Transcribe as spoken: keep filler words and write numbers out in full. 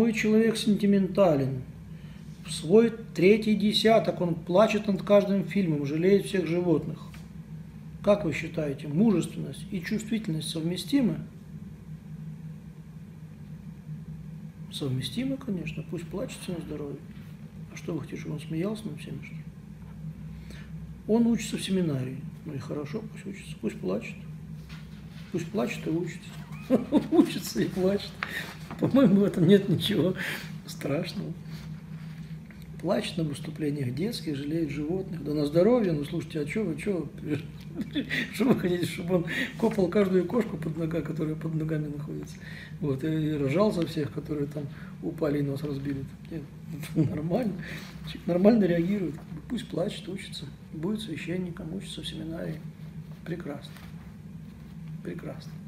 Мой человек сентиментален. В свой третий десяток он плачет над каждым фильмом, жалеет всех животных. Как вы считаете, мужественность и чувствительность совместимы? Совместимы, конечно. Пусть плачется на здоровье. А что вы хотите, чтобы он смеялся над всеми, что ли? Он учится в семинарии. Ну и хорошо, пусть учится. Пусть плачет. Пусть плачет и учится. Учится и плачет. По-моему, в этом нет ничего страшного. Плачет на выступлениях детских, жалеет животных. Да на здоровье, ну слушайте, а что вы, что вы хотите, чтобы он копал каждую кошку под нога, которая под ногами находится. Вот, и рожал за всех, которые там упали и нос разбили. Нормально. Нормально реагирует. Пусть плачет, учится. Будет священником, учится в семинарии. Прекрасно. Прекрасно.